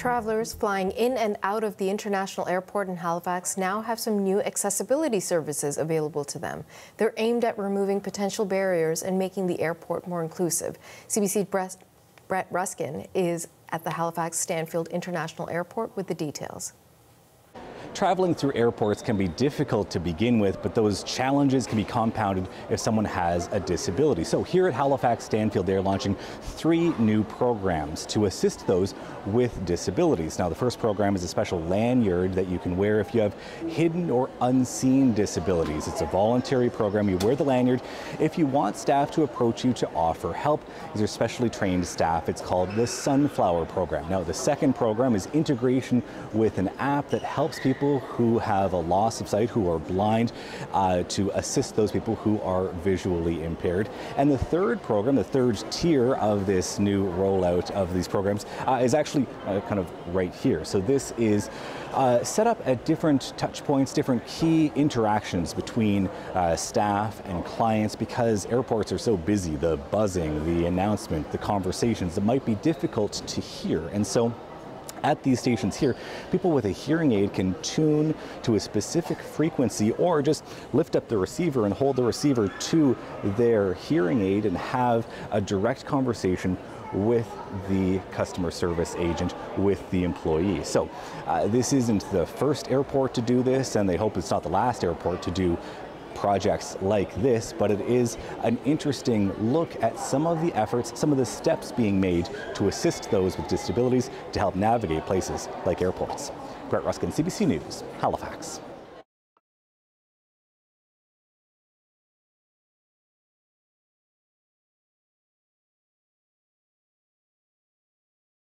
Travelers flying in and out of the international airport in Halifax now have some new accessibility services available to them. They're aimed at removing potential barriers and making the airport more inclusive. CBC Brett Ruskin is at the Halifax Stanfield International Airport with the details. Traveling through airports can be difficult to begin with, but those challenges can be compounded if someone has a disability. So here at Halifax Stanfield, they're launching 3 new programs to assist those with disabilities. Now, the first program is a special lanyard that you can wear if you have hidden or unseen disabilities. It's a voluntary program. You wear the lanyard if you want staff to approach you to offer help. These are specially trained staff. It's called the Sunflower Program. Now, the second program is integration with an app that helps people who have a loss of sight, who are blind, to assist those people who are visually impaired. And the third program, the third tier of this new rollout of these programs is actually kind of right here. So this is set up at different touch points, different key interactions between staff and clients, because airports are so busy, the buzzing, the announcement, the conversations that might be difficult to hear. And so at these stations here, people with a hearing aid can tune to a specific frequency or just lift up the receiver and hold the receiver to their hearing aid and have a direct conversation with the customer service agent, with the employee. So this isn't the first airport to do this, and they hope it's not the last airport to do projects like this, but it is an interesting look at some of the efforts, some of the steps being made to assist those with disabilities to help navigate places like airports. Brett Ruskin, CBC News, Halifax.